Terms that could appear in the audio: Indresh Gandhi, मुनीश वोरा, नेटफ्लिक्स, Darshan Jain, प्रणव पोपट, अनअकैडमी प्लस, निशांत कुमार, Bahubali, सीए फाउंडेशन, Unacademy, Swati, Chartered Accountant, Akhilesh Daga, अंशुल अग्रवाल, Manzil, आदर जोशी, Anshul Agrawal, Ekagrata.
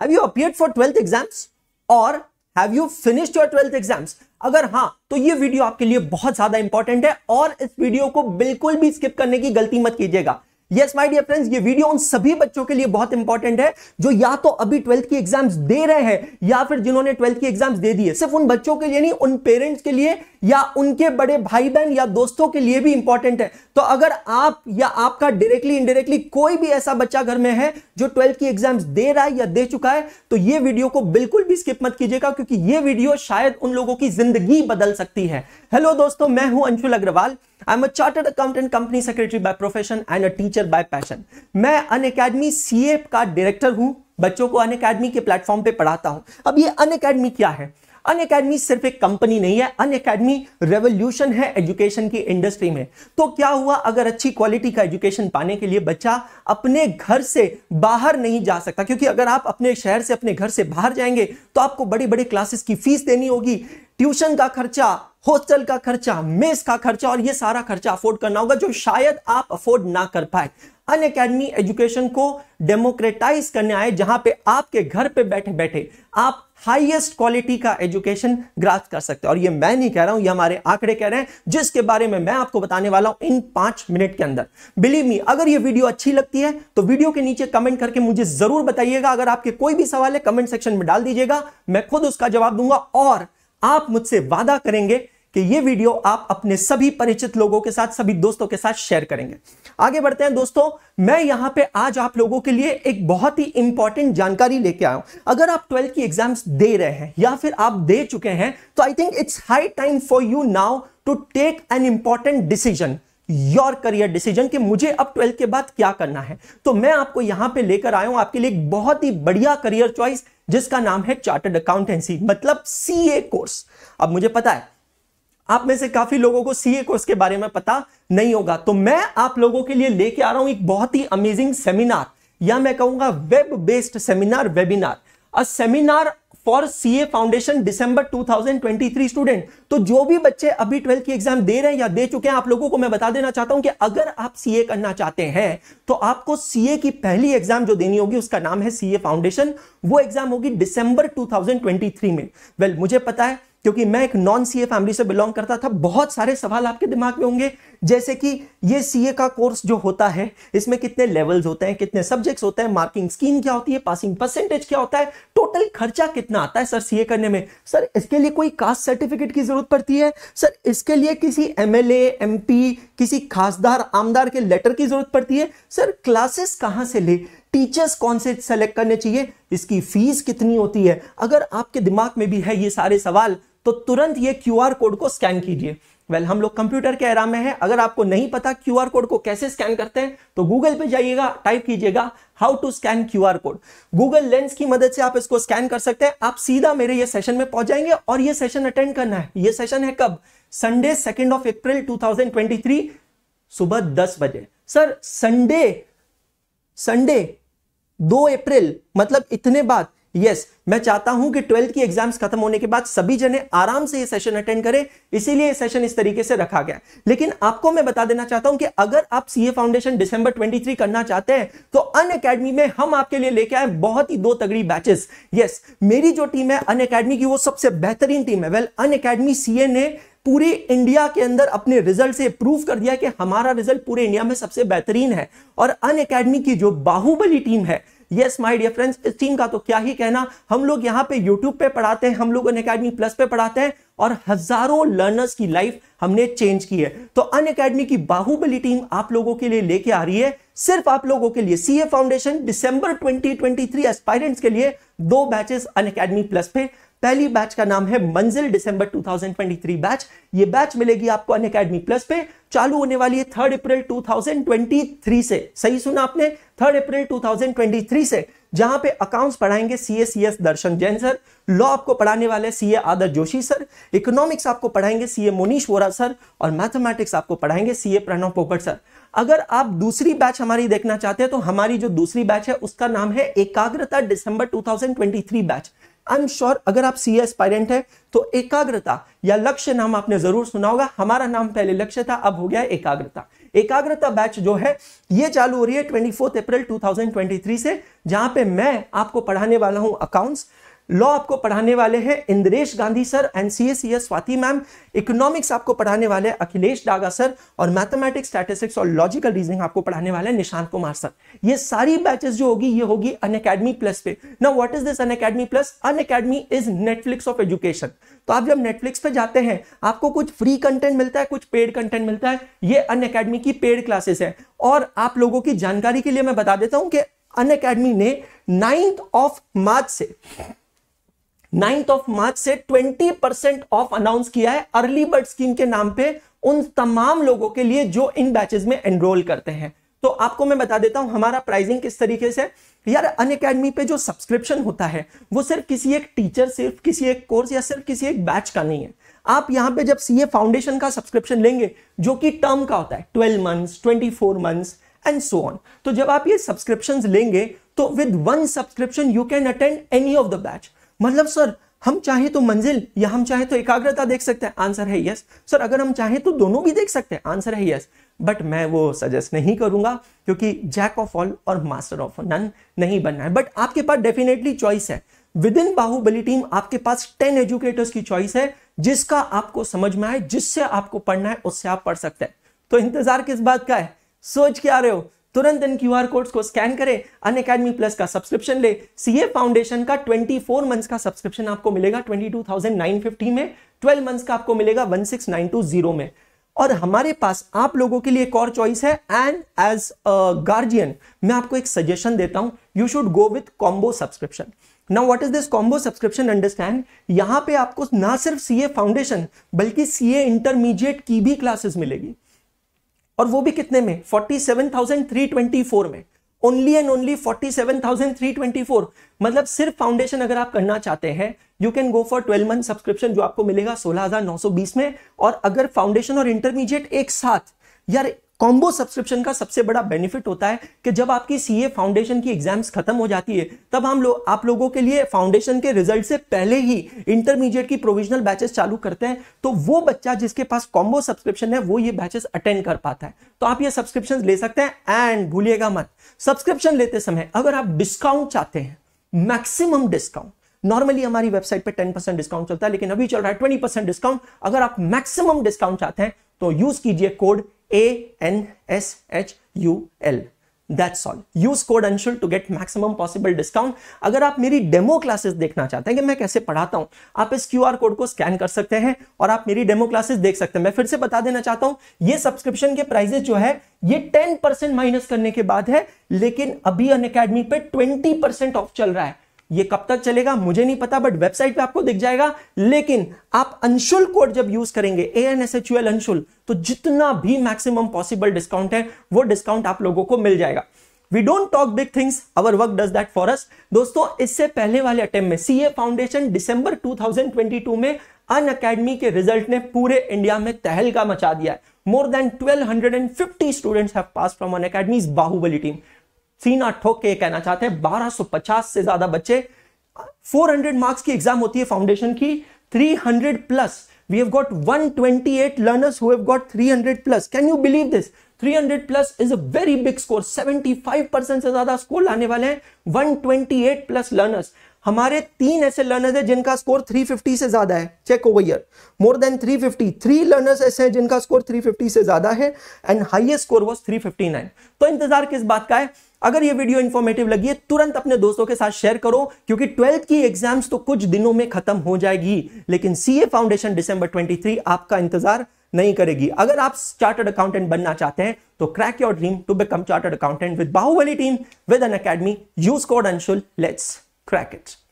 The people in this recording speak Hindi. Have you appeared for 12th exams or have you finished your 12th exams? अगर हाँ तो ये वीडियो आपके लिए बहुत ज्यादा इंपॉर्टेंट है और इस वीडियो को बिल्कुल भी स्किप करने की गलती मत कीजिएगा। Yes, my dear friends, ये वीडियो उन सभी बच्चों के लिए बहुत इंपॉर्टेंट है जो या तो अभी 12th की एग्जाम्स दे रहे हैं या फिर जिन्होंने 12th की एग्जाम्स दे दी है। सिर्फ उन बच्चों के लिए नहीं, उन पेरेंट्स के लिए या उनके बड़े भाई बहन या दोस्तों के लिए भी इंपॉर्टेंट है। तो अगर आप या आपका डायरेक्टली इनडायरेक्टली कोई भी ऐसा बच्चा घर में है जो 12th की एग्जाम्स दे रहा है या दे चुका है तो ये वीडियो को बिल्कुल भी स्किप मत कीजिएगा, क्योंकि ये वीडियो शायद उन लोगों की जिंदगी बदल सकती है। हेलो दोस्तों, मैं हूं अंशुल अग्रवाल। I am a chartered accountant, company secretary by profession and a teacher by passion. मैं अनअकैडमी सीए का डायरेक्टर हूं, बच्चों को अनअकैडमी के प्लेटफॉर्म पे पढ़ाता हूं। अब ये अनअकैडमी क्या है? अनअकैडमी सिर्फ एक कंपनी नहीं है, अनअकैडमी रेवोल्यूशन है एजुकेशन की इंडस्ट्री में। तो क्या हुआ, अगर अच्छी क्वालिटी का एजुकेशन पाने के लिए बच्चा अपने घर से बाहर नहीं जा सकता, क्योंकि अगर आप अपने शहर से अपने घर से बाहर जाएंगे तो आपको बड़ी बड़ी क्लासेस की फीस देनी होगी, ट्यूशन का खर्चा, हॉस्टल का खर्चा, मेस का खर्चा, और ये सारा खर्चा अफोर्ड करना होगा जो शायद आप अफोर्ड ना कर पाए। अनअकैडमी एजुकेशन को डेमोक्रेटाइज करने आए, जहां पे आपके घर पे बैठे बैठे आप हाईएस्ट क्वालिटी का एजुकेशन ग्रास्प कर सकते हैं। और ये मैं नहीं कह रहा हूं, ये हमारे आंकड़े कह रहे हैं, जिसके बारे में मैं आपको बताने वाला हूं इन 5 मिनट के अंदर। बिलीव मी, अगर ये वीडियो अच्छी लगती है तो वीडियो के नीचे कमेंट करके मुझे जरूर बताइएगा। अगर आपके कोई भी सवाल है कमेंट सेक्शन में डाल दीजिएगा, मैं खुद उसका जवाब दूंगा और आप मुझसे वादा करेंगे कि ये वीडियो आप अपने सभी परिचित लोगों के साथ, सभी दोस्तों के साथ शेयर करेंगे। आगे बढ़ते हैं दोस्तों, मैं यहां पे आज आप लोगों के लिए एक बहुत ही इंपॉर्टेंट जानकारी लेके आया हूं। अगर आप 12th की एग्जाम्स दे रहे हैं या फिर आप दे चुके हैं तो I think it's high time for you now to take an important decision, your career decision, कि मुझे अब 12th के बाद क्या करना है। तो मैं आपको यहां पे लेकर आया हूं आपके लिए एक बहुत ही बढ़िया करियर चॉइस जिसका नाम है चार्टर्ड अकाउंटेंसी, मतलब सीए कोर्स। अब मुझे पता है आप में से काफी लोगों को सीए कोर्स के बारे में पता नहीं होगा, तो मैं आप लोगों के लिए लेके आ रहा हूं एक बहुत ही अमेजिंग सेमिनार, या मैं कहूंगा web based seminar, webinar, a seminar for सीए फाउंडेशन December 2023 student. तो जो भी बच्चे अभी 12th की एग्जाम दे रहे हैं या दे चुके हैं, आप लोगों को मैं बता देना चाहता हूं कि अगर आप सीए करना चाहते हैं तो आपको सीए की पहली एग्जाम जो देनी होगी उसका नाम है सीए फाउंडेशन। वो एग्जाम होगी दिसंबर 2023 में। वेल, मुझे पता है क्योंकि मैं एक नॉन सीए फैमिली से बिलोंग करता था, बहुत सारे सवाल आपके दिमाग में होंगे, जैसे कि ये सीए का कोर्स जो होता है इसमें कितने लेवल्स होते हैं, कितने सब्जेक्ट्स होते हैं, मार्किंग स्कीम क्या होती है, पासिंग परसेंटेज क्या होता है, टोटल खर्चा कितना आता है सर सीए करने में, सर इसके लिए कोई कास्ट सर्टिफिकेट की जरूरत पड़ती है, सर इसके लिए किसी एमएलए एमपी किसी खासदार आमदार के लेटर की जरूरत पड़ती है, सर क्लासेस कहाँ से ले, टीचर्स कौन से सेलेक्ट करने चाहिए, इसकी फीस कितनी होती है। अगर आपके दिमाग में भी है ये सारे सवाल तो तुरंत ये क्यूआर कोड को स्कैन कीजिए। वेल, हम लोग कंप्यूटर के एरा में हैं, अगर आपको नहीं पता क्यूआर कोड को कैसे स्कैन करते हैं तो गूगल पे जाइएगा, टाइप कीजिएगा how to scan QR code. Google Lens की मदद से आप इसको स्कैन कर सकते हैं। आप सीधा मेरे ये सेशन में पहुंच जाएंगे और ये सेशन अटेंड करना है। ये सेशन है कब? संडे 2 अप्रैल 2023 सुबह 10 बजे। सर संडे 2 अप्रैल, मतलब इतने बाद? यस, मैं चाहता हूं कि 12th की एग्जाम्स खत्म होने के बाद सभी जने आराम से ये सेशन अटेंड करें, इसीलिए ये सेशन इस तरीके से रखा गया। लेकिन आपको मैं बता देना चाहता हूं कि अगर आप सीए फाउंडेशन दिसंबर 23 करना चाहते हैं तो अनअकैडमी में हम आपके लिए लेके आए बहुत ही 2 तगड़ी बैचेस। यस, मेरी जो टीम है अनअकैडमी की, वो सबसे बेहतरीन टीम है। वेल, अनअकैडमी सीए ने पूरे इंडिया के अंदर अपने रिजल्ट से प्रूव कर दिया कि हमारा रिजल्ट पूरे इंडिया में सबसे बेहतरीन है। और अनअकैडमी की जो बाहुबली टीम है, यस माय डियर फ्रेंड्स, इस टीम का तो क्या ही कहना। हम लोग यहाँ पे यूट्यूब पे पढ़ाते हैं, हम लोग अनअकैडमी प्लस पे पढ़ाते हैं और हजारों लर्नर्स की लाइफ हमने चेंज की है। तो अनअकैडमी की बाहुबली टीम आप लोगों के लिए लेके आ रही है, सिर्फ आप लोगों के लिए सीए फाउंडेशन दिसंबर 2023 एस्पायरेंट्स के लिए 2 बैचेस अनअकैडमी प्लस पे। पहली बैच का नाम है मंजिल दिसंबर 2023 बैच। ये बैच मिलेगी आपको अनअकैडमी प्लस पे, चालू होने वाली है 3 अप्रैल 2023 से। सही सुना आपने, 3 अप्रैल 2023 से, जहां पे अकाउंट्स पढ़ाएंगे CA CS Darshan Jain sir, law आपको पढ़ाने वाले सीए आदर जोशी सर, इकोनॉमिक्स आपको पढ़ाएंगे सीए मुनीश वोरा सर, और मैथमेटिक्स आपको पढ़ाएंगे सीए प्रणव पोपट सर। अगर आप दूसरी बैच हमारी देखना चाहते हैं तो हमारी जो दूसरी बैच है उसका नाम है एकाग्रता दिसंबर 2023 बैच। आई एम श्योर अगर आप सीए एस्पायरेंट है तो एकाग्रता या लक्ष्य नाम आपने जरूर सुना होगा। हमारा नाम पहले लक्ष्य था, अब हो गया एकाग्रता। एकाग्रता बैच जो है ये चालू हो रही है 24 अप्रैल 2023 से, जहां पे मैं आपको पढ़ाने वाला हूं अकाउंट्स, लॉ आपको पढ़ाने वाले हैं Indresh Gandhi sir and CA CS Swati ma'am, economics आपको पढ़ाने वाले हैं अखिलेश डागा सर, और मैथमेटिक्स, स्टैटिस्टिक्स और लॉजिकल रीजनिंग आपको पढ़ाने वाले हैं निशांत कुमार सर। ये सारी बैचेस जो होगी ये होगी अनअकैडमी प्लस पे। Now what is this अनअकैडमी प्लस? Unacademy is नेटफ्लिक्स of education. तो आप जब नेटफ्लिक्स पे जाते हैं आपको कुछ फ्री कंटेंट मिलता है, कुछ पेड कंटेंट मिलता है। ये अनअकैडमी की पेड क्लासेस है। और आप लोगों की जानकारी के लिए मैं बता देता हूं कि अनअकैडमी ने 9th ऑफ मार्च से 20% ऑफ अनाउंस किया है अर्ली बर्ड स्कीम के नाम पे उन तमाम लोगों के लिए जो इन बैचेस में एनरोल करते हैं। तो आपको मैं बता देता हूं हमारा प्राइसिंग किस तरीके से। यार अनअकैडमी पे जो सब्सक्रिप्शन होता है वो सिर्फ किसी एक टीचर, सिर्फ किसी एक कोर्स या सिर्फ किसी एक बैच का नहीं है। आप यहाँ पे जब सीए फाउंडेशन का सब्सक्रिप्शन लेंगे जो कि टर्म का होता है 12 months, 24 months and so on, तो जब आप ये सब्सक्रिप्शन लेंगे तो with one subscription you can attend any of the batch. मतलब सर हम चाहे तो मंजिल या हम चाहे तो एकाग्रता देख सकते हैं, आंसर है यस। सर अगर हम चाहे तो दोनों भी देख सकते हैं, आंसर है यस। बट मैं वो सजेस्ट नहीं करूंगा क्योंकि जैक ऑफ ऑल और मास्टर ऑफ नन नहीं बनना है। बट आपके पास डेफिनेटली चॉइस है, विद इन बाहुबली टीम आपके पास 10 एजुकेटर्स की चॉइस है, जिसका आपको समझ में आए, जिससे आपको पढ़ना है उससे आप पढ़ सकते हैं। तो इंतजार किस बात का है, सोच के आ रहे हो? तुरंत इन क्यूआर कोड्स को स्कैन करें, अनअकैडमी प्लस का सब्सक्रिप्शन ले, सीए फाउंडेशन का 24 मंथ्स का सब्सक्रिप्शन आपको मिलेगा 22,950 में, 12 मंथ्स का आपको मिलेगा 16,920 में। और हमारे पास आप लोगों के लिए एक और चॉइस है, एंड एज गार्जियन मैं आपको एक सजेशन देता हूं, you should go with combo subscription. Now what is this combo subscription? Understand, यहां पे आपको ना सिर्फ सीए फाउंडेशन बल्कि सीए इंटरमीडिएट की भी क्लासेस मिलेगी, और वो भी कितने में? 47,324 में, ओनली एंड ओनली 47,324। मतलब सिर्फ फाउंडेशन अगर आप करना चाहते हैं you can go for 12 month subscription जो आपको मिलेगा 16,920 में। और अगर फाउंडेशन और इंटरमीडिएट एक साथ, यार कॉम्बो सब्सक्रिप्शन का सबसे बड़ा बेनिफिट होता है कि जब आपकी सीए फाउंडेशन की एग्जाम्स खत्म हो जाती है तब हम लोग आप लोगों के लिए फाउंडेशन के रिजल्ट से पहले ही इंटरमीडिएट की प्रोविजनल बैचेस चालू करते हैं। तो वो बच्चा जिसके पास कॉम्बो सब्सक्रिप्शन है वो ये बैचेस अटेंड कर पाता है। तो आप ये सब्सक्रिप्शन ले सकते हैं। एंड भूलिएगा मत, सब्सक्रिप्शन लेते समय अगर आप डिस्काउंट चाहते हैं, मैक्सिमम डिस्काउंट, नॉर्मली हमारी वेबसाइट पे 10% डिस्काउंट चलता है लेकिन अभी चल रहा है 20% डिस्काउंट। अगर आप मैक्सिमम डिस्काउंट चाहते हैं तो यूज कीजिए code ANSHUL, that's all. Use code Anshul to get maximum possible discount. अगर आप मेरी डेमो क्लासेस देखना चाहते हैं कि मैं कैसे पढ़ाता हूं, आप इस QR कोड को स्कैन कर सकते हैं और आप मेरी डेमो क्लासेस देख सकते हैं। मैं फिर से बता देना चाहता हूं ये सब्सक्रिप्शन के प्राइसेस जो है ये 10% माइनस करने के बाद है, लेकिन अभी अनअकैडमी पे 20% ऑफ चल रहा है। ये कब तक चलेगा मुझे नहीं पता, बट वेबसाइट पे आपको दिख जाएगा। लेकिन आप अंशुल कोड जब यूज करेंगे ANSHUL अंशुल, तो जितना भी मैक्सिमम पॉसिबल डिस्काउंट है वो डिस्काउंट आप लोगों को मिल जाएगा। We don't talk big things, our work does that for us. दोस्तों इससे पहले वाले अटेम्प्ट में सीए फाउंडेशन दिसंबर 2022 में अनअकैडमी के रिजल्ट ने पूरे इंडिया में तहलका मचा दिया है। More than 1250 students have pass from Unacademy's Baahubali team. सीना ठोक के कहना चाहते हैं 1250 से ज्यादा बच्चे। 400 मार्क्स की एग्जाम होती है फाउंडेशन की, 300 plus. We have got 128 learners who have got 300 plus. Can you believe this? 300 plus is a very big score. 75% से ज्यादा स्कोर लाने वाले हैं 128 प्लस लर्नर्स। हमारे 3 ऐसे लर्नर्स हैं जिनका स्कोर 350 से ज्यादा है। Check over here, more than 353 learners ऐसे हैं जिनका स्कोर 350 से ज्यादा है, एंड हाईएस्ट स्कोर वाज 359। तो इंतजार किस बात का है? अगर ये वीडियो इंफॉर्मेटिव लगी है तुरंत अपने दोस्तों के साथ शेयर करो, क्योंकि 12th की एग्जाम्स तो कुछ दिनों में खत्म हो जाएगी, लेकिन सीए फाउंडेशन दिसंबर 23 आपका इंतजार नहीं करेगी। अगर आप चार्टर्ड अकाउंटेंट बनना चाहते हैं तो crack your dream to become chartered accountant with Baahubali team, with Unacademy. Use code Anshul, let's crack it.